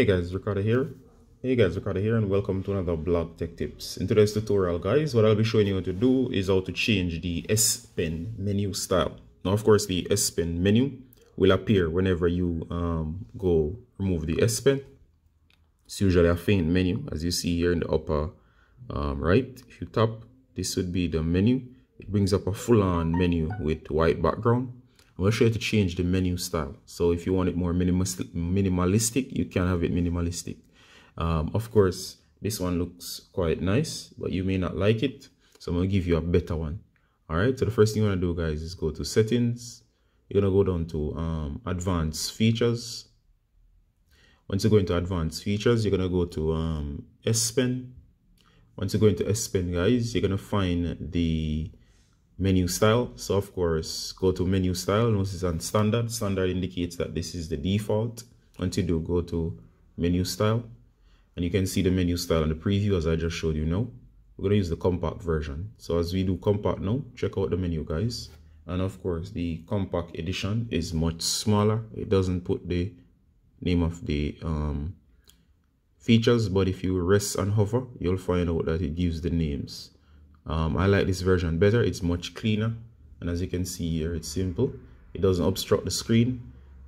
Hey guys, Ricardo here and welcome to another Blog Tech Tips. In today's tutorial, guys, what I'll be showing you how to do is how to change the S Pen menu style. Now, of course, the S Pen menu will appear whenever you go remove the S Pen. It's usually a faint menu, as you see here in the upper right. If you tap, this would be the menu. It brings up a full-on menu with white background. I'll show you to change the menu style. So if you want it more minimalistic, you can have it minimalistic. Of course, this one looks quite nice, but you may not like it. So I'm going to give you a better one. All right. So the first thing you want to do, guys, is go to settings. You're going to go down to advanced features. Once you go into advanced features, you're going to go to S Pen. Once you go into S Pen, guys, you're going to find the menu style. So of course, go to menu style. Notice on standard. Standard indicates that this is the default. Once you do, go to menu style, and you can see the menu style on the preview as I just showed you. Now we're going to use the compact version. So as we do compact now, check out the menu, guys. And of course, the compact edition is much smaller. It doesn't put the name of the features, but if you rest and hover, you'll find out that it gives the names. I like this version better. It's much cleaner, and as you can see here, it's simple. It doesn't obstruct the screen,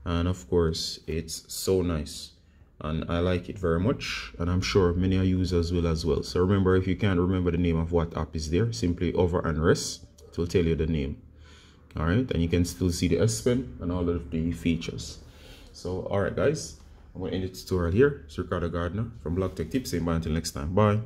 and of course, it's so nice, and I like it very much, and I'm sure many users will as well. So remember, if you can't remember the name of what app is there, simply hover and rest. It will tell you the name. All right, and you can still see the S Pen and all of the features. So all right, guys, I'm going to end the tutorial here. It's Ricardo Gardner from Blog Tech Tips, saying bye until next time. Bye.